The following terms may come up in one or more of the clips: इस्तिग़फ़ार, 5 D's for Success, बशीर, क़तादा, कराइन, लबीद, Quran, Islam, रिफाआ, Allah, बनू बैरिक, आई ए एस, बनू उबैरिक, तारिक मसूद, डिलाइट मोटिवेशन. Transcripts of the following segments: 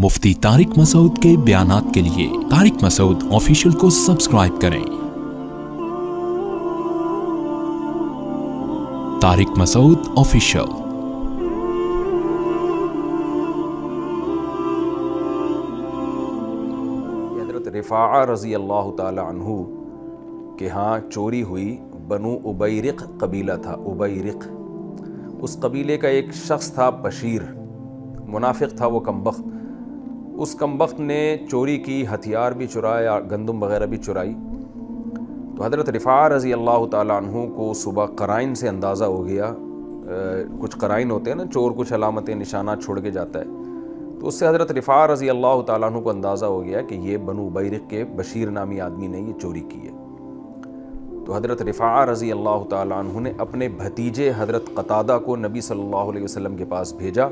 मुफ्ती तारिक मसूद के बयानात के लिए तारिक मसूद ऑफिशियल को सब्सक्राइब करें। तारिक मसूद ऑफिशियल। हज़रत रिफाआ रज़ी अल्लाह ताला अन्हु के यहाँ चोरी हुई। बनू उबैरिक कबीला था, उबैरिक। उस कबीले का एक शख्स था बशीर, मुनाफिक था वो, कमबख्त। उस कमबख्त ने चोरी की, हथियार भी चुराया, गंदम वगैरह भी चुराई। तो हज़रत रिफाआ रज़ी अल्लाह ताला अन्हु को सुबह कराइन से अंदाज़ा हो गया। कुछ कराइन होते हैं ना, चोर कुछ अलामतें निशाना छोड़ के जाता है। तो उससे हज़रत रिफाआ रज़ी अल्लाह ताला अन्हु को अंदाज़ा हो गया कि ये बनू बैरिक के बशीर नामी आदमी ने ये चोरी की है। तो हज़रत रिफाआ रज़ी अल्लाह ताला अन्हु ने अपने भतीजे हज़रत क़तादा को नबी सल्लल्लाहु अलैहि वसल्लम के पास भेजा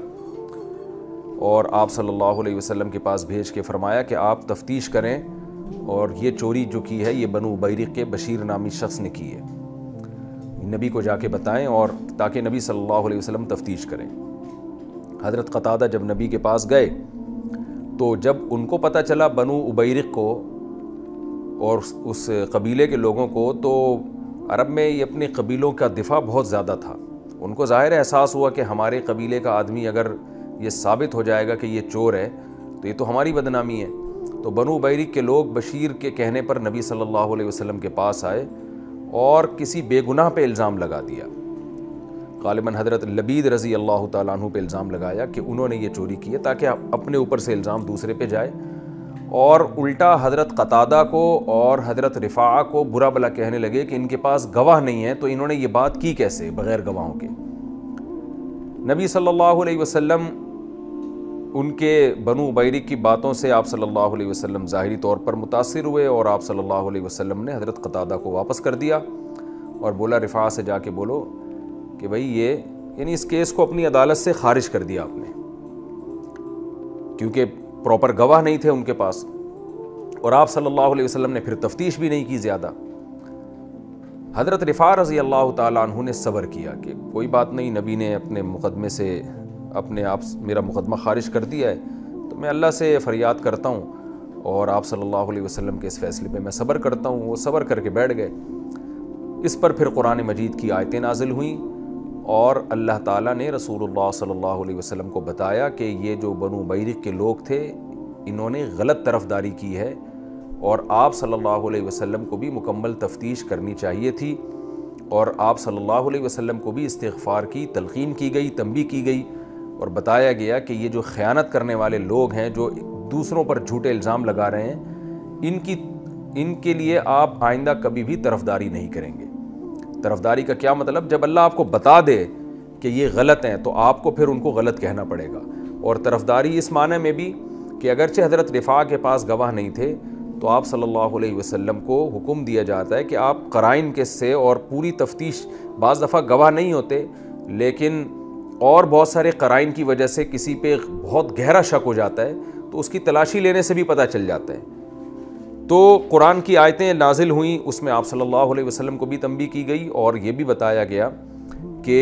और आप सल्लल्लाहु अलैहि वसल्लम के पास भेज के फरमाया कि आप तफ्तीश करें और ये चोरी जो की है ये बनू बैरिक के बशीर नामी शख्स ने की है, नबी को जाके बताएं और ताकि नबी सल्लल्लाहु अलैहि वसल्लम तफ्तीश करें। हज़रत क़तादा जब नबी के पास गए तो जब उनको पता चला बनू उबैरिक को और उस कबीले के लोगों को, तो अरब में ये अपने कबीलों का दिफा बहुत ज़्यादा था। उनको ज़ाहिर एहसास हुआ कि हमारे कबीले का आदमी अगर ये साबित हो जाएगा कि ये चोर है तो ये तो हमारी बदनामी है। तो बनू बैरिक के लोग बशीर के कहने पर नबी सल्लल्लाहु अलैहि वसल्लम के पास आए और किसी बेगुनाह पे इल्ज़ाम लगा दिया। गालिबन हज़रत लबीद रज़ी अल्लाह ताला अन्हु पे इल्ज़ाम लगाया कि उन्होंने ये चोरी की है, ताकि अपने ऊपर से इल्ज़ाम दूसरे पे जाए। और उल्टा हज़रत क़तादा को और हज़रत रिफाआ को बुरा भला कहने लगे कि इनके पास गवाह नहीं है तो इन्होंने ये बात की कैसे बग़ैर गवाहों के। नबी सल्लल्लाहु अलैहि वसल्लम उनके बनू बैरिक की बातों से आप सल्लल्लाहु अलैहि वसल्लम ज़ाहिरी तौर पर मुतासिर हुए और आप सल्लल्लाहु अलैहि वसल्लम ने हज़रत क़तादा को वापस कर दिया और बोला रिफाआ से जाके बोलो कि भाई ये यानी इस केस को अपनी अदालत से खारिज कर दिया आपने, क्योंकि प्रॉपर गवाह नहीं थे उनके पास और आप सल्लल्लाहु अलैहि वसल्लम ने फिर तफ्तीश भी नहीं की ज़्यादा। हज़रत रिफाआ रज़ी अल्लाह ताला अन्हु ने सब्र किया कि कोई बात नहीं, नबी ने अपने मुकदमे से अपने आप मेरा मुकदमा ख़ारिज कर दिया है तो मैं अल्लाह से फरियाद करता हूँ और आप सल्लल्लाहु अलैहि वसल्लम के इस फ़ैसले पे मैं सब्र करता हूँ। वो सब्र करके बैठ गए। इस पर फिर कुरान मजीद की आयतें नाजिल हुईं और अल्लाह ताला ने रसूलुल्लाह सल्लल्लाहु अलैहि वसल्लम को बताया कि ये जो बनू बैरिक के लोग थे इन्होंने गलत तरफदारी की है और आप सल्लल्लाहु अलैहि वसल्लम को भी मुकम्मल तफ्तीश करनी चाहिए थी और आप सल्लल्लाहु अलैहि वसल्लम को भी इस्तिग़फ़ार की तलक़ीन की गई, तंबीह की गई और बताया गया कि ये जो ख़यानत करने वाले लोग हैं जो दूसरों पर झूठे इल्ज़ाम लगा रहे हैं इनके लिए आप आइंदा कभी भी तरफदारी नहीं करेंगे। तरफदारी का क्या मतलब? जब अल्लाह आपको बता दे कि ये गलत हैं तो आपको फिर उनको गलत कहना पड़ेगा। और तरफदारी इस माने में भी कि अगरचे हज़रत रिफाआ के पास गवाह नहीं थे तो आप सल्लल्लाहु अलैहि वसल्लम को हुक्म दिया जाता है कि आप क़राइन के से और पूरी तफ्तीश, बाज़ दफ़ा गवाह नहीं होते लेकिन और बहुत सारे क़राइन की वजह से किसी पे बहुत गहरा शक हो जाता है तो उसकी तलाशी लेने से भी पता चल जाता है। तो कुरान की आयतें नाजिल हुईं, उसमें आप सल्लल्लाहु अलैहि वसल्लम को भी तंबीह की गई और ये भी बताया गया कि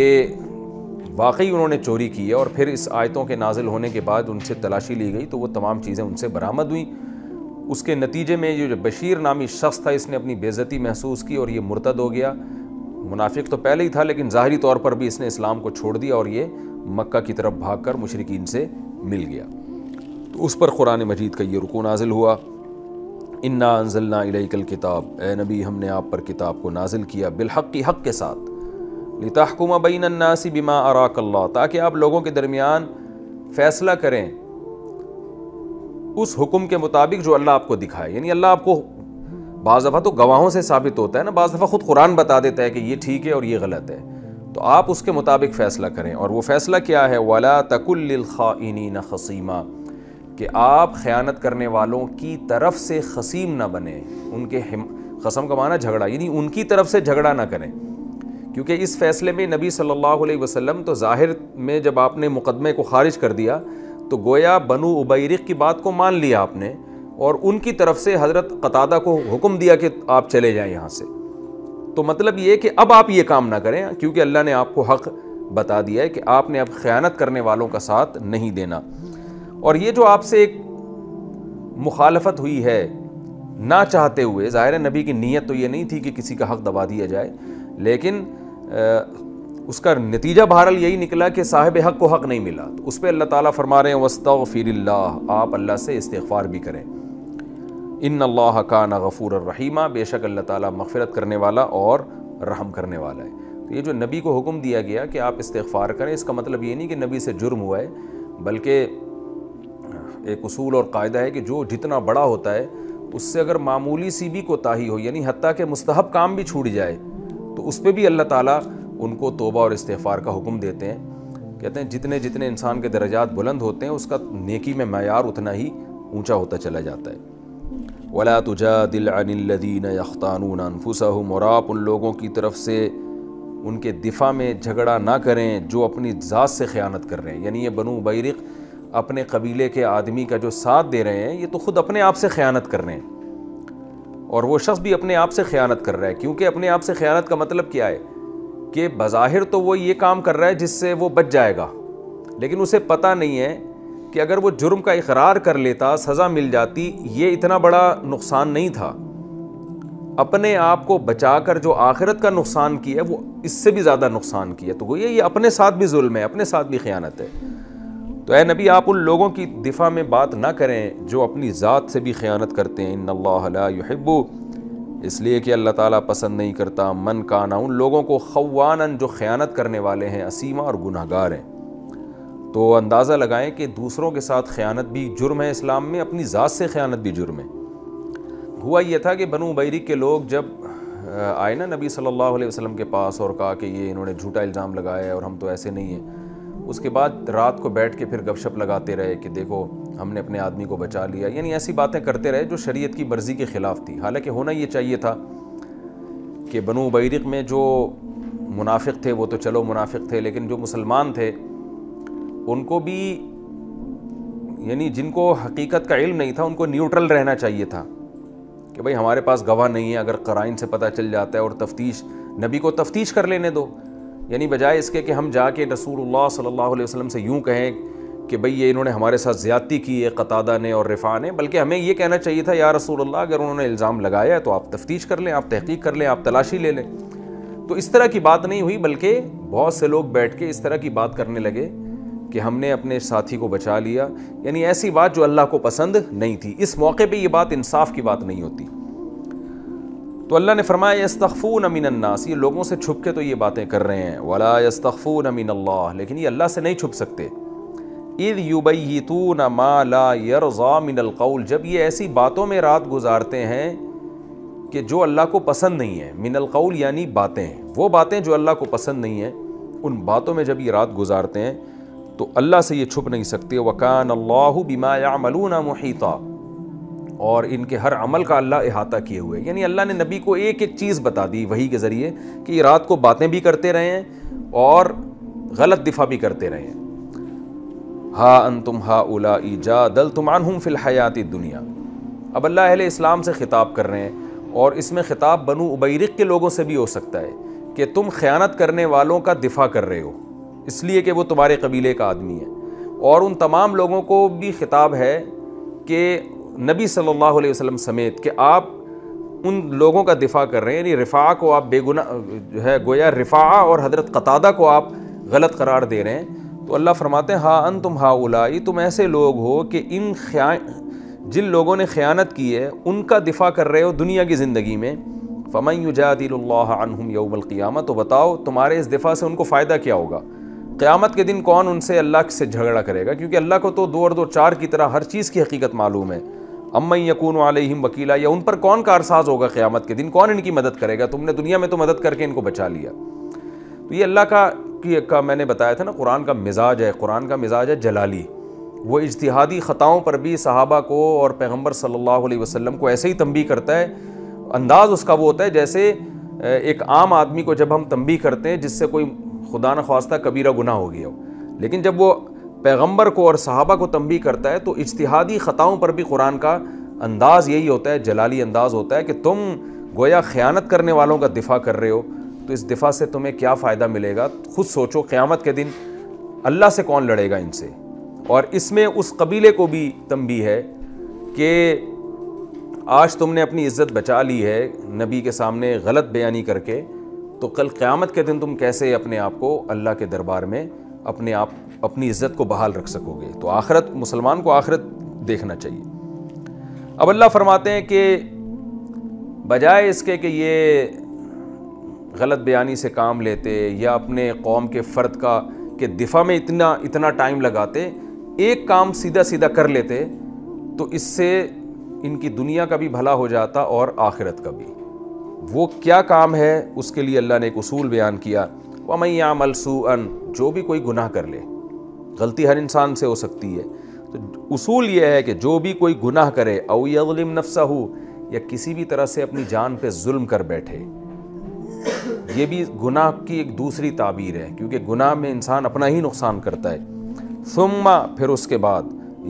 वाकई उन्होंने चोरी की है। और फिर इस आयतों के नाजिल होने के बाद उनसे तलाशी ली गई तो वो तमाम चीज़ें उनसे बरामद हुईं। उसके नतीजे में ये जो बशीर नामी शख्स था इसने अपनी बेइज्जती महसूस की और ये मुर्तद हो गया। मुनाफिक तो पहले ही था लेकिन ज़ाहिरी तौर पर भी इसने इस्लाम को छोड़ दिया और ये मक्का की तरफ भागकर मुशरिकीन से मिल गया। तो उस पर कुरान मजीद का ये रुकू नाजिल हुआ, इन्ना अंज़लना इलैकल किताब, ए नबी हमने आप पर किताब को नाजिल किया बिलहक़्क़ि, हक़ के साथ, लितहकुम बैनन्नासि बिमा अराकल्लाह, ताकि आप लोगों के दरमियान फ़ैसला करें उस हुक्म के मुताबिक जो अल्लाह आपको दिखाए। यानी अल्लाह आपको बाज़ दफ़ा तो गवाहों से साबित होता है ना, बाज़ दफ़ा ख़ुद कुरान बता देता है कि ये ठीक है और ये गलत है, तो आप उसके मुताबिक फ़ैसला करें। और वो फ़ैसला क्या है? वला तकुल लिल खाइनीन खसीमा, कि आप ख़यानत करने वालों की तरफ से खसीम ना बने, उनके खसम का माना झगड़ा, यानी उनकी तरफ से झगड़ा ना करें। क्योंकि इस फ़ैसले में नबी सल्लल्लाहु अलैहि वसल्लम तो ज़ाहिर में जब आपने मुकदमे को ख़ारिज कर दिया तो गोया बनू उबैरिक की बात को मान लिया आपने और उनकी तरफ से हज़रत क़तादा को हुक्म दिया कि आप चले जाएं यहाँ से। तो मतलब ये कि अब आप ये काम ना करें क्योंकि अल्लाह ने आपको हक़ बता दिया है कि आपने अब ख़यानत करने वालों का साथ नहीं देना। और ये जो आपसे एक मुखालफत हुई है ना चाहते हुए, ज़ाहिर है नबी की नीयत तो ये नहीं थी कि किसी का हक़ दबा दिया जाए, लेकिन उसका नतीजा बहरहाल यही निकला कि साहिब हक़ को हक़ नहीं मिला। तो उस पर अल्लाह ताला फरमा रहे हैं वस्तग़फिरिल्लाह, आप अल्लाह से इस्तिग़फ़ार भी करें। इन्नल्लाह काना गफ़ूरर रहीमा, बेशक अल्लाह ताला मग़फ़िरत करने वाला और रहम करने वाला है। तो ये जो नबी को हुक्म दिया गया कि आप इस्तिग़फ़ार करें, इसका मतलब ये नहीं कि नबी से जुर्म हुआ है, बल्कि एक उसूल और कायदा है कि जो जितना बड़ा होता है उससे अगर मामूली सी भी कोताही हो, यानी हत्ता के मुस्तहब काम भी छूट जाए, तो उस पर भी अल्लाह ताला उनको तौबा और इस्तिग़फ़ार का हुक्म देते हैं। कहते हैं जितने जितने इंसान के दर्जात बुलंद होते हैं उसका नेकी में मयार उतना ही ऊंचा होता चला जाता है। वला तुजादिल अनिल्लज़ीना यख्तानून अनफुसहुम, और आप उन लोगों की तरफ से उनके दिफा में झगड़ा ना करें जो अपनी ज़ात से ख़यानत कर रहे हैं। यानी ये बनू बैरिक अपने कबीले के आदमी का जो साथ दे रहे हैं, ये तो ख़ुद अपने आप से ख़यानत कर रहे हैं, और वो शख्स भी अपने आप से ख़यानत कर रहा है। क्योंकि अपने आप से ख़यानत का मतलब क्या है कि बज़ाहिर तो वो ये काम कर रहा है जिससे वो बच जाएगा, लेकिन उसे पता नहीं है कि अगर वो जुर्म का इकरार कर लेता, सज़ा मिल जाती, ये इतना बड़ा नुकसान नहीं था। अपने आप को बचा कर जो आखिरत का नुकसान किया वो इससे भी ज़्यादा नुकसान किया। तो ये अपने साथ भी जुल्म है, अपने साथ भी ख़यानत है। तो ऐ नबी, आप उन लोगों की दिफा में बात ना करें जो अपनी ज़ात से भी ख़यानत करते हैं। इन्नल्लाह ला युहिब्बु, इसलिए कि अल्लाह ताला पसंद नहीं करता मन काना, उन लोगों को खवानन जो ख़यानत करने वाले हैं, असीमा और गुनाहगार हैं। तो अंदाज़ा लगाएं कि दूसरों के साथ ख़यानत भी जुर्म है इस्लाम में, अपनी ज़ात से ख़यानत भी जुर्म है। हुआ यह था कि बनू उबैरिक के लोग जब आए ना नबी सल्लल्लाहु अलैहि वसल्लम के पास और कहा कि ये इन्होंने झूठा इल्ज़ाम लगाया है और हम तो ऐसे नहीं हैं, उसके बाद रात को बैठ के फिर गपशप लगाते रहे कि देखो हमने अपने आदमी को बचा लिया, यानी ऐसी बातें करते रहे जो शरीयत की मर्ज़ी के ख़िलाफ़ थी। हालांकि होना ये चाहिए था कि बनू उबैरिक में जो मुनाफिक थे वो तो चलो मुनाफिक थे, लेकिन जो मुसलमान थे उनको भी, यानी जिनको हकीकत का इल्म नहीं था, उनको न्यूट्रल रहना चाहिए था कि भाई हमारे पास गवाह नहीं है, अगर क़राइन से पता चल जाता है, और तफ्तीश नबी को तफ्तीश कर लेने दो। यानी बजाय इसके कि हम जाके रसूलुल्लाह सल्लल्लाहु अलैहि वसल्लम से यूँ कहें कि भाई ये इन्होंने हमारे साथ ज़्यादती की है क़तादा ने और रिफाआ ने, बल्कि हमें ये कहना चाहिए था या रसूलुल्लाह अगर उन्होंने इल्ज़ाम लगाया है तो आप तफ्तीश कर लें, आप तहक़ीक़ कर लें, आप तलाशी ले लें। तो इस तरह की बात नहीं हुई, बल्कि बहुत से लोग बैठ के इस तरह की बात करने लगे कि हमने अपने साथी को बचा लिया, यानी ऐसी बात जो अल्लाह को पसंद नहीं थी। इस मौके पर ये बात इंसाफ़ की बात नहीं होती। तो अल्लाह ने फरमाया यस्तख्फून मिनन्नास, ये लोगों से छुप के तो ये बातें कर रहे हैं, वला यस्तख्फून मिनल्लाह, लेकिन ये अल्लाह से नहीं छुप सकते। इद युबय्यितून मा ला यरज़ा मिनल क़ौल, जब ये ऐसी बातों में रात गुजारते हैं कि जो अल्लाह को पसंद नहीं है, मिनल क़ौल यानी बातें, वो बातें जो अल्लाह को पसंद नहीं हैं, उन बातों में जब ये रात गुजारते हैं तो अल्लाह से ये छुप नहीं सकते। वकान अल्लाहु बिमा यामलूना मुहीता, और इनके हर अमल का अल्लाह इहाता किए हुए, यानी अल्लाह ने नबी को एक एक चीज़ बता दी वही के ज़रिए कि ये रात को बातें भी करते रहे हैं और गलत दिफा भी करते रहे हैं। हा अंतुम हा उला ईजा दल तुमान हम फिल हयाती दुनिया, अब अल्लाह अहले इस्लाम से ख़िताब कर रहे हैं, और इसमें ख़िताब बनू उबैरिक के लोगों से भी हो सकता है कि तुम ख़यानत करने वालों का दिफा कर रहे हो, इसलिए कि वो तुम्हारे कबीले का आदमी है। और उन तमाम लोगों को भी ख़िताब है कि नबी सल्लल्लाहु अलैहि वसल्लम समेत, कि आप उन लोगों का दिफा कर रहे हैं, यानी रिफाआ को आप बेगुनाह जो है, गोया रिफाआ और हज़रत क़तादा को आप गलत करार दे रहे हैं। तो अल्लाह फरमाते हैं हा अंतुम हाउलाई, तुम ऐसे लोग हो कि जिन लोगों ने ख़यानत की है उनका दिफा कर रहे हो दुनिया की ज़िंदगी में। फ़मन युजादिलुल्लाह अन्हुम यौमल क़ियामह, तो बताओ तुम्हारे इस दिफा से उनको फ़ायदा क्या होगा, क़यामत के दिन कौन उनसे अल्लाह से झगड़ा करेगा, क्योंकि अल्लाह को तो दो और दो चार की तरह हर चीज़ की हकीकत मालूम है। अम्मन यकून अलैहिम वकीला, या उन पर कौन कारसाज होगा क़यामत के दिन, कौन इनकी मदद करेगा, तुमने दुनिया में तो मदद करके इनको बचा लिया। तो ये अल्लाह का मैंने बताया था ना, कुरान का मिजाज है, कुरान का मिजाज है जलाली, वो इज्तिहादी ख़ताओं पर भी सहाबा को और पैगम्बर सल्लल्लाहु अलैहि वसल्लम को ऐसे ही तंबीह करता है। अंदाज़ उसका वो होता है जैसे एक आम आदमी को जब हम तंबीह करते हैं जिससे कोई खुदा न ख्वास्ता कबीरा गुनाह हो गया हो, लेकिन जब वो पैगंबर को और सहाबा को तंबीह करता है तो इज्तिहादी ख़ताओं पर भी कुरान का अंदाज़ यही होता है, जलाली अंदाज़ होता है कि तुम गोया ख़यानत करने वालों का दिफा कर रहे हो, तो इस दिफा से तुम्हें क्या फ़ायदा मिलेगा, खुद सोचो क़यामत के दिन अल्लाह से कौन लड़ेगा इनसे। और इसमें उस कबीले को भी तंबीह है कि आज तुमने अपनी इज़्ज़त बचा ली है नबी के सामने गलत बयानी करके, तो कल क़यामत के दिन तुम कैसे अपने आप को अल्लाह के दरबार में अपने आप अपनी इज़्ज़त को बहाल रख सकोगे। तो आखिरत, मुसलमान को आखिरत देखना चाहिए। अब अल्लाह फरमाते हैं कि बजाय इसके कि ये गलत बयानी से काम लेते या अपने कौम के फ़र्द का के दिफा में इतना टाइम लगाते, एक काम सीधा सीधा कर लेते तो इससे इनकी दुनिया का भी भला हो जाता और आखिरत का भी। वो क्या काम है उसके लिए अल्लाह ने एक उसूल बयान किया, वमन यामल सूअन, जो भी कोई गुनाह कर ले, गलती हर इंसान से हो सकती है, तो उसूल यह है कि जो भी कोई गुनाह करे औ यज़लिम नफ्सहू, या किसी भी तरह से अपनी जान पे जुल्म कर बैठे, ये भी गुनाह की एक दूसरी ताबीर है क्योंकि गुनाह में इंसान अपना ही नुकसान करता है। सुम्मा, फिर उसके बाद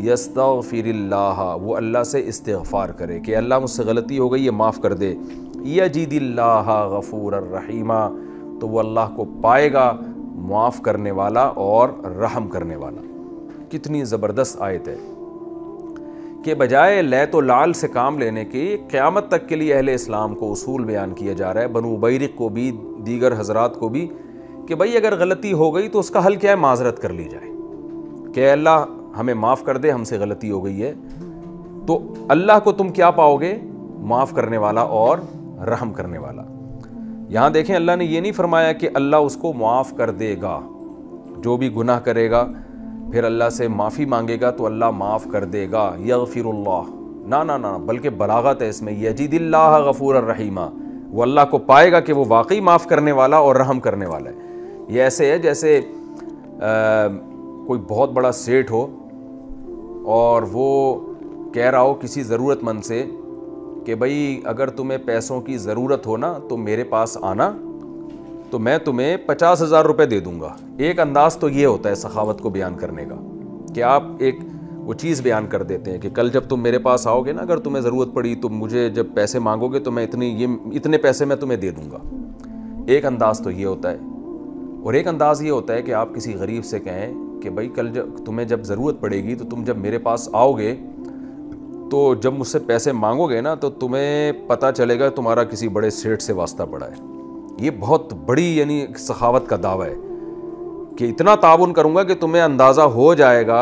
यस्तग़फिरुल्लाह, वो अल्लाह से इस्तिग़फ़ार करे कि अल्लाह मुझसे गलती हो गई ये माफ़ कर दे, यजीदिल्लाह गफ़ूरर रहीमा, तो वो अल्लाह को पाएगा माफ़ करने वाला और रहम करने वाला। कितनी ज़बरदस्त आयत है के बजाय लैत लाल से काम लेने के क़यामत तक के लिए अहले इस्लाम को उसूल बयान किया जा रहा है, बनू बैरिक को भी, दीगर हजरात को भी, कि भाई अगर गलती हो गई तो उसका हल क्या है, माजरत कर ली जाए कि अल्लाह हमें माफ़ कर दे, हमसे गलती हो गई है। तो अल्लाह को तुम क्या पाओगे, माफ़ करने वाला और रहम करने वाला। यहाँ देखें, अल्लाह ने ये नहीं फरमाया कि अल्लाह उसको माफ़ कर देगा, जो भी गुनाह करेगा फिर अल्लाह से माफ़ी मांगेगा तो अल्लाह माफ़ कर देगा, यग़फ़िरुल्लाह, ना ना ना, बल्कि बलागत है इसमें, यजीदिल्लाह गफ़ूरर रहीमा, वो अल्लाह को पाएगा कि वो वाकई माफ़ करने वाला और रहम करने वाला है। ये ऐसे है जैसे कोई बहुत बड़ा सेठ हो और वो कह रहा हो किसी ज़रूरतमंद से कि भाई अगर तुम्हें पैसों की ज़रूरत हो ना तो मेरे पास आना, तो मैं तुम्हें 50,000 रुपये दे दूंगा। एक अंदाज़ तो ये होता है सखावत को बयान करने का कि आप एक वो चीज़ बयान कर देते हैं कि कल जब तुम मेरे पास आओगे ना, अगर तुम्हें ज़रूरत पड़ी तो मुझे जब पैसे मांगोगे तो मैं इतने पैसे मैं तुम्हें दे दूंगा। एक अंदाज़ तो ये होता है, और एक अंदाज़ ये होता है कि आप किसी गरीब से कहें कि भाई कल जब तुम्हें जब ज़रूरत पड़ेगी तो तुम जब मेरे पास आओगे तो जब मुझसे पैसे मांगोगे ना तो तुम्हें पता चलेगा तुम्हारा किसी बड़े सेठ से वास्ता पड़ा है। ये बहुत बड़ी यानी सखावत का दावा है कि इतना ताबुन करूँगा कि तुम्हें अंदाज़ा हो जाएगा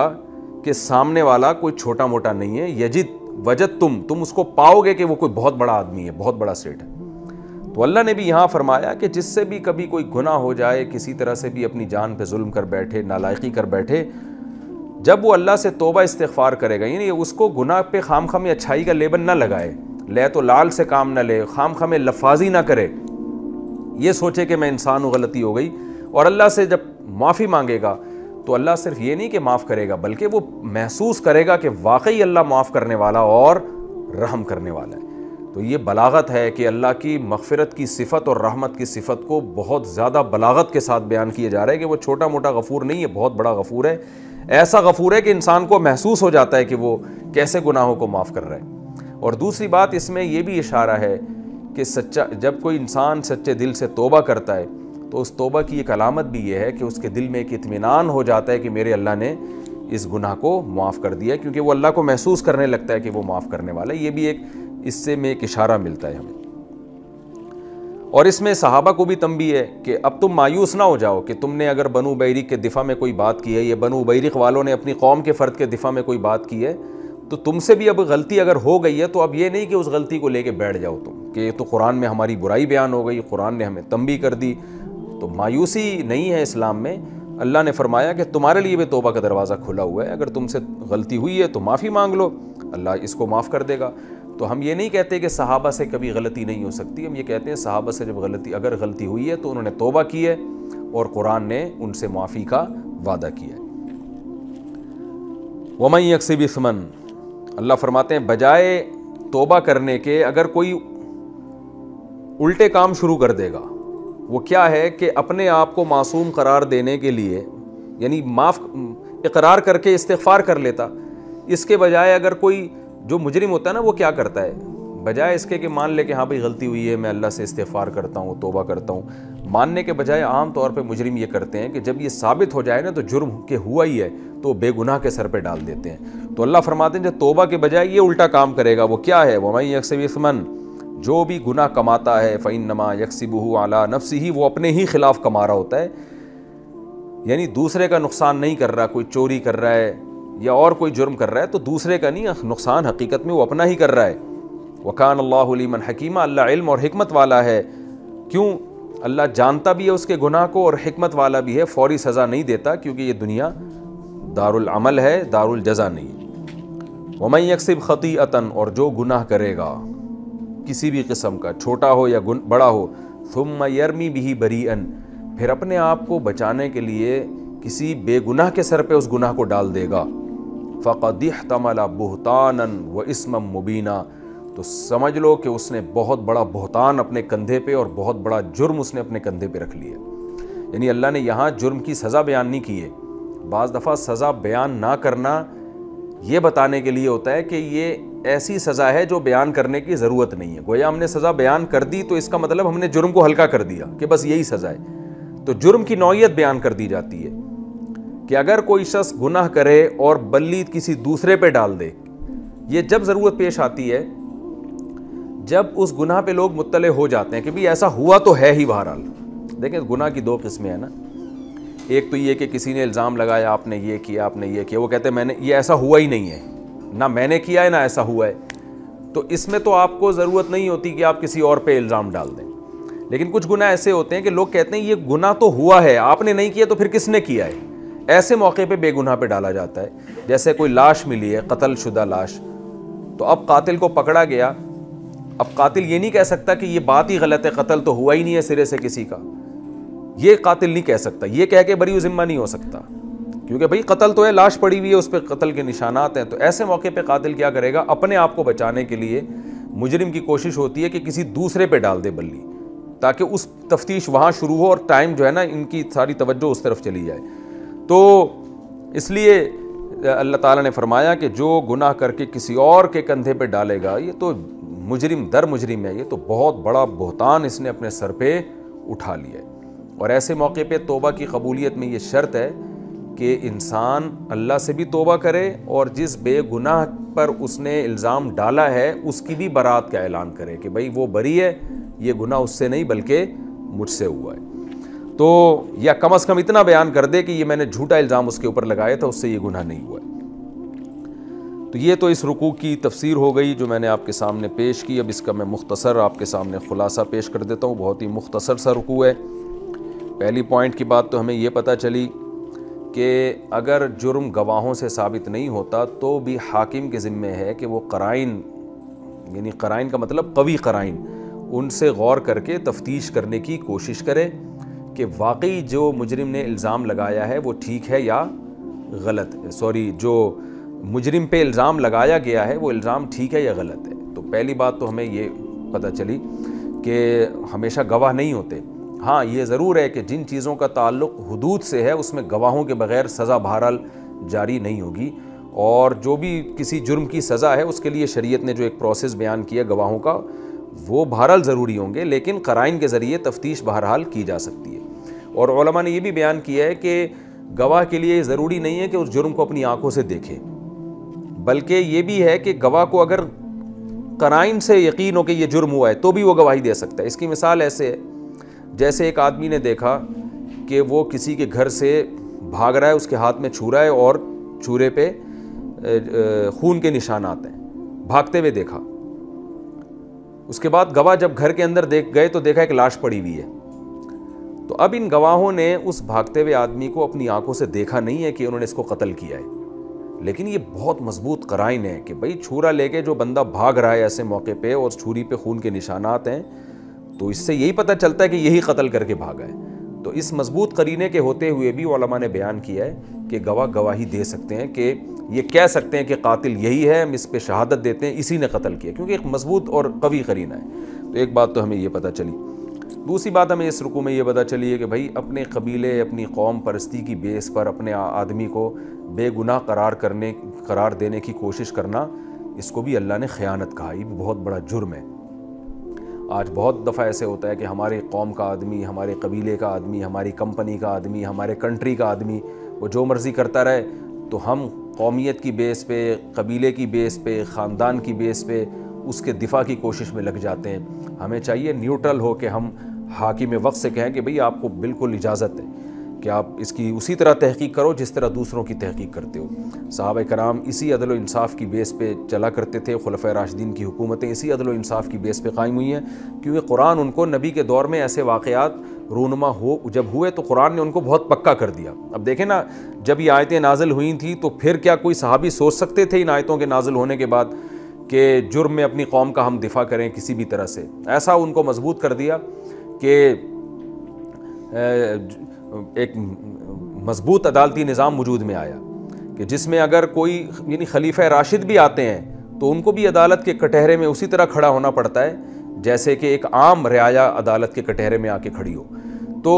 कि सामने वाला कोई छोटा मोटा नहीं है। यजिद वजद, तुम उसको पाओगे कि वो कोई बहुत बड़ा आदमी है, बहुत बड़ा सेठ है। तो अल्लाह ने भी यहाँ फरमाया कि जिससे भी कभी कोई गुनाह हो जाए, किसी तरह से भी अपनी जान पे जुल्म कर बैठे, नालायकी कर बैठे, जब वो अल्लाह से तोबा इस्तिग़फ़ार करेगा, यानी उसको गुनाह पे खाम खामे अच्छाई का लेबन ना लगाए, ले तो लाल से काम ना ले, खाम खामे लफाजी ना करे, ये सोचे कि मैं इंसान हूँ, गलती हो गई, और अल्लाह से जब माफ़ी मांगेगा तो अल्लाह सिर्फ ये नहीं कि माफ़ करेगा बल्कि वो महसूस करेगा कि वाकई अल्लाह माफ़ करने वाला और रहम करने वाला है। तो ये बलागत है कि अल्लाह की मग़फ़िरत की सिफ़त और रहमत की सिफ़त को बहुत ज़्यादा बलागत के साथ बयान किया जा रहा है कि वो छोटा मोटा गफ़ूर नहीं है, बहुत बड़ा गफ़ूर है। ऐसा गफ़ूर है कि इंसान को महसूस हो जाता है कि वो कैसे गुनाहों को माफ़ कर रहा है। और दूसरी बात, इसमें यह भी इशारा है कि जब कोई इंसान सच्चे दिल से तोबा करता है तो उस तोबा की एक अलामत भी यह है कि उसके दिल में एक इत्मीनान हो जाता है कि मेरे अल्लाह ने इस गुनाह को माफ़ कर दिया, क्योंकि वो अल्लाह को महसूस करने लगता है कि वो माफ़ करने वाला है। ये भी एक इससे में एक इशारा मिलता है हमें। और इसमें सहाबा को भी तंबीह है कि अब तुम मायूस ना हो जाओ कि तुमने अगर बनू बैरिक के दिफा में कोई बात की है, या बनू बैरिक वालों ने अपनी कौम के फ़र्द के दिफा में कोई बात की है, तो तुमसे भी अब गलती अगर हो गई है तो अब ये नहीं कि उस गलती को लेके बैठ जाओ तुम कि तो कुरान में हमारी बुराई बयान हो गई, कुरान ने हमें तंबीह कर दी। तो मायूसी नहीं है इस्लाम में। अल्लाह ने फरमाया कि तुम्हारे लिए भी तोबा का दरवाज़ा खुला हुआ है, अगर तुमसे गलती हुई है तो माफ़ी मांग लो, अल्लाह इसको माफ़ कर देगा। तो हम ये नहीं कहते कि सहाबा से कभी गलती नहीं हो सकती, हम ये कहते हैं सहाबा से जब अगर गलती हुई है तो उन्होंने तोबा की है और कुरान ने उनसे माफ़ी का वादा किया है। वमन यक्सिब इस्मन, अल्लाह फरमाते हैं बजाय तोबा करने के अगर कोई उल्टे काम शुरू कर देगा, वो क्या है कि अपने आप को मासूम करार देने के लिए यानी माफ़ इकरार करके इस्तिग़फ़ार कर लेता, इसके बजाय अगर कोई जो मुजरिम होता है ना वो क्या करता है, बजाय इसके कि मान ले कि हाँ भाई गलती हुई है, मैं अल्लाह से इस्तिग़फ़ार करता हूँ, तोबा करता हूँ, मानने के बजाय आम तौर पे मुजरिम ये करते हैं कि जब ये साबित हो जाए ना तो जुर्म के हुआ ही है तो बेगुनाह के सर पे डाल देते हैं। तो अल्लाह फरमाते हैं जो तोबा के बजाय ये उल्टा काम करेगा वो क्या है, वमन यक्सिब इस्मन, जो भी गुनाह कमाता है फ़इन्नमा यक्सिबुहु अला नफ्सिही, वो अपने ही खिलाफ कमा रहा होता है। यानी दूसरे का नुकसान नहीं कर रहा, कोई चोरी कर रहा है या और कोई जुर्म कर रहा है तो दूसरे का नहीं, नुकसान हकीकत में वो अपना ही कर रहा है। वकान अल्लाहु अलीमन हकीमा, अल्लाह इल्म और हिकमत वाला है। क्यों? अल्लाह जानता भी है उसके गुनाह को और हिकमत वाला भी है, फौरी सज़ा नहीं देता क्योंकि ये दुनिया दारुल अमल है, दारुल जज़ा नहीं है। वमन यक्सिब खतीअतन, और जो गुनाह करेगा किसी भी किस्म का, छोटा हो या बड़ा हो, थुम्मा यरमी बिही बरीअन, फिर अपने आप को बचाने के लिए किसी बेगुनाह के सर पे उस गुनाह को डाल देगा, फ़क़द इहतमला बुहतानन व इस्मम मुबीना, तो समझ लो कि उसने बहुत बड़ा बहतान अपने कंधे पे और बहुत बड़ा जुर्म उसने अपने कंधे पे रख लिया। यानी अल्लाह ने यहाँ जुर्म की सज़ा बयान नहीं की है। बाज़ दफ़ा सज़ा बयान ना करना ये बताने के लिए होता है कि ये ऐसी सज़ा है जो बयान करने की ज़रूरत नहीं है। गोया हमने सज़ा बयान कर दी तो इसका मतलब हमने जुर्म को हल्का कर दिया कि बस यही सज़ा है, तो जुर्म की नौइयत बयान कर दी जाती है कि अगर कोई शख्स गुनाह करे और बल्ली किसी दूसरे पर डाल दे, ये जब ज़रूरत पेश आती है जब उस गुनाह पे लोग मुत्तले हो जाते हैं कि भाई ऐसा हुआ तो है ही। बहरहाल देखें, गुनाह की दो किस्में हैं ना, एक तो ये कि किसी ने इल्ज़ाम लगाया आपने ये किया आपने ये किया, वो कहते हैं मैंने ये ऐसा हुआ ही नहीं है, ना मैंने किया है ना ऐसा हुआ है, तो इसमें तो आपको ज़रूरत नहीं होती कि आप किसी और पे इल्ज़ाम डाल दें। लेकिन कुछ गुनाह ऐसे होते हैं कि लोग कहते हैं ये गुनाह तो हुआ है, आपने नहीं किया तो फिर किसने किया है, ऐसे मौके पर बेगुनाह पे डाला जाता है। जैसे कोई लाश मिली है, कत्लशुदा लाश, तो अब कातिल को पकड़ा गया, अब कातिल ये नहीं कह सकता कि ये बात ही गलत है, कत्ल तो हुआ ही नहीं है सिरे से किसी का, ये कातिल नहीं कह सकता, ये कह के बरी ज़िम्मा नहीं हो सकता क्योंकि भाई कत्ल तो है, लाश पड़ी हुई है, उस पर कत्ल के निशानात हैं। तो ऐसे मौके पे कातिल क्या करेगा, अपने आप को बचाने के लिए मुजरिम की कोशिश होती है कि किसी दूसरे पे डाल दे बल्ली, ताकि उस तफ्तीश वहाँ शुरू हो और टाइम जो है ना इनकी सारी तवज्जो उस तरफ चली जाए। तो इसलिए अल्लाह ताला ने फरमाया कि जो गुनाह करके किसी और के कंधे पर डालेगा, ये तो मुजरिम दर मुजरिम है, ये तो बहुत बड़ा बहतान इसने अपने सर पे उठा लिया है। और ऐसे मौके पे तोबा की कबूलियत में ये शर्त है कि इंसान अल्लाह से भी तोबा करे और जिस बेगुनाह पर उसने इल्ज़ाम डाला है उसकी भी बरात का ऐलान करे कि भाई वो बरी है, ये गुनाह उससे नहीं बल्कि मुझसे हुआ है, तो या कम अज़ कम इतना बयान कर दे कि ये मैंने झूठा इल्ज़ाम उसके ऊपर लगाया था, उससे ये गुनाह नहीं हुआ है। तो ये तो इस रुकू की तफसीर हो गई जो मैंने आपके सामने पेश की। अब इसका मैं मुख्तसर आपके सामने ख़ुलासा पेश कर देता हूँ, बहुत ही मुख्तसर सा रुकू है। पहली पॉइंट की बात तो हमें ये पता चली कि अगर जुर्म गवाहों से साबित नहीं होता तो भी हाकिम के ज़िम्मे है कि वो कराइन, यानी कराइन का मतलब कवी कराइन, उनसे गौर करके तफ्तीश करने की कोशिश करे कि वाकई जो मुजरिम ने इल्ज़ाम लगाया है वो ठीक है या गलत है, सॉरी जो मुजरिम पे इल्ज़ाम लगाया गया है वो इल्ज़ाम ठीक है या गलत है। तो पहली बात तो हमें ये पता चली कि हमेशा गवाह नहीं होते। हाँ ये ज़रूर है कि जिन चीज़ों का ताल्लुक़ हुदूद से है उसमें गवाहों के बग़ैर सज़ा बहरहाल जारी नहीं होगी, और जो भी किसी जुर्म की सज़ा है उसके लिए शरीयत ने जो एक प्रोसेस बयान किया गवाहों का वो बहरहाल ज़रूरी होंगे, लेकिन कराइन के ज़रिए तफ्तीश बहरहाल की जा सकती है। और उलमा ने यह भी बयान किया है कि गवाह के लिए ज़रूरी नहीं है कि उस जुर्म को अपनी आँखों से देखे, बल्कि ये भी है कि गवाह को अगर कराइन से यकीन हो कि ये जुर्म हुआ है तो भी वो गवाही दे सकता है। इसकी मिसाल ऐसे है जैसे एक आदमी ने देखा कि वो किसी के घर से भाग रहा है, उसके हाथ में छुरा है और छुरे पे खून के निशान आते हैं, भागते हुए देखा। उसके बाद गवाह जब घर के अंदर देख गए तो देखा एक लाश पड़ी हुई है। तो अब इन गवाहों ने उस भागते हुए आदमी को अपनी आंखों से देखा नहीं है कि उन्होंने इसको कत्ल किया है, लेकिन ये बहुत मजबूत कराइन है कि भाई छुरा लेके जो बंदा भाग रहा है ऐसे मौके पे और छुरी पे खून के निशानात हैं, तो इससे यही पता चलता है कि यही कत्ल करके भागा है। तो इस मजबूत करीने के होते हुए भी उलमा ने बयान किया है कि गवाह गवाही दे सकते हैं, कि ये कह सकते हैं कि कातिल यही है, हम इस पर शहादत देते हैं, इसी ने कत्ल किया, क्योंकि एक मजबूत और कवी करीना है। तो एक बात तो हमें ये पता चली। दूसरी बात हमें इस रुकू में ये पता चली है कि भाई अपने कबीले अपनी कौम परस्ती की बेस पर अपने आदमी को बेगुनाह करार देने की कोशिश करना इसको भी अल्लाह ने ख़यानत कहा। ये भी बहुत बड़ा जुर्म है। आज बहुत दफ़ा ऐसे होता है कि हमारे कौम का आदमी, हमारे कबीले का आदमी, हमारी कंपनी का आदमी, हमारे कंट्री का आदमी वो जो मर्ज़ी करता रहे, तो हम कौमियत की बेस पे, कबीले की बेस पे, ख़ानदान की बेस पे उसके दिफा की कोशिश में लग जाते हैं। हमें चाहिए न्यूट्रल हो के हम हाकिम वक्त से कहें कि भाई आपको बिल्कुल इजाज़त है कि आप इसकी उसी तरह तहकीक करो जिस तरह दूसरों की तहकीक करते हो। सहाबा कराम इसी अदल व इंसाफ़ की बेस पे चला करते थे। खुलफ़ाए राशिदीन की हुकूमतें इसी अदल व इंसाफ़ की बेस पे कायम हुई हैं, क्योंकि कुरान उनको नबी के दौर में ऐसे वाक़यात रूनुमा हो जब हुए तो कुरान ने उनको बहुत पक्का कर दिया। अब देखें ना, जब ये आयतें नाजिल हुई थी तो फिर क्या कोई सहाबी सोच सकते थे इन आयतों के नाजिल होने के बाद कि जुर्म में अपनी कौम का हम दिफा करें किसी भी तरह से? ऐसा उनको मजबूत कर दिया कि एक मजबूत अदालती निज़ाम वजूद में आया कि जिसमें अगर कोई यानी खलीफा राशिद भी आते हैं तो उनको भी अदालत के कटहरे में उसी तरह खड़ा होना पड़ता है जैसे कि एक आम रियाया अदालत के कटहरे में आके खड़ी हो। तो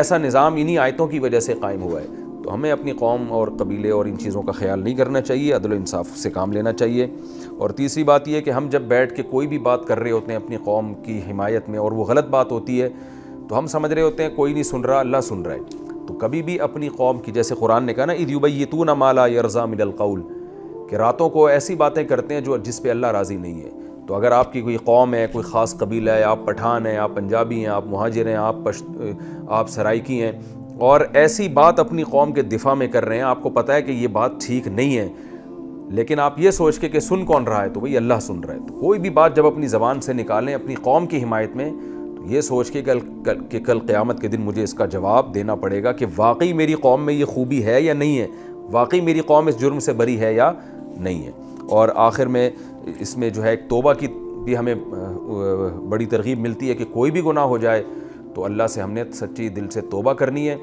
ऐसा निज़ाम इन्हीं आयतों की वजह से कायम हुआ है। तो हमें अपनी कौम और कबीले और इन चीज़ों का ख्याल नहीं करना चाहिए, अदल इंसाफ़ से काम लेना चाहिए। और तीसरी बात यह कि हम जब बैठ के कोई भी बात कर रहे होते हैं अपनी कौम की हिमायत में और वो गलत बात होती है तो हम समझ रहे होते हैं कोई नहीं सुन रहा, अल्लाह सुन रहा है। तो कभी भी अपनी कौम की, जैसे कुरान ने कहा ना, इदयुबय्यितूना मा ला यरज़ा मिनल क़ौल, कि रातों को ऐसी बातें करते हैं जो जिस पे अल्लाह राज़ी नहीं है। तो अगर आपकी कोई कौम है, कोई ख़ास कबीला है, आप पठान हैं, आप पंजाबी हैं, आप मुहाजिर हैं, आप सराइकी हैं और ऐसी बात अपनी कौम के दिफा में कर रहे हैं, आपको पता है कि ये बात ठीक नहीं है, लेकिन आप ये सोच के कि सुन कौन रहा है, तो भाई अल्लाह सुन रहा है। तो कोई भी बात जब अपनी ज़बान से निकालें अपनी कौम की हिमायत में, ये सोच के कल क़यामत के दिन मुझे इसका जवाब देना पड़ेगा कि वाकई मेरी कौम में ये खूबी है या नहीं है, वाकई मेरी कौम इस जुर्म से बरी है या नहीं है। और आखिर में इसमें जो है एक तौबा की भी हमें बड़ी तरगीब मिलती है कि कोई भी गुनाह हो जाए तो अल्लाह से हमने सच्ची दिल से तौबा करनी है।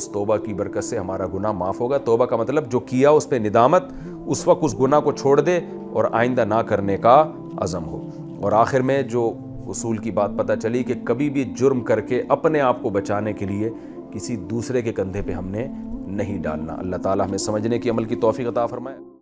उस तौबा की बरकत से हमारा गुनाह माफ़ होगा। तौबा का मतलब जो किया उस पर निदामत, उस वक्त उस गुनाह को छोड़ दे और आइंदा ना करने का अज़म हो। और आखिर में जो उसूल की बात पता चली कि कभी भी जुर्म करके अपने आप को बचाने के लिए किसी दूसरे के कंधे पे हमने नहीं डालना। अल्लाह ताला हमें समझने की, अमल की तौफीक अता फरमाए।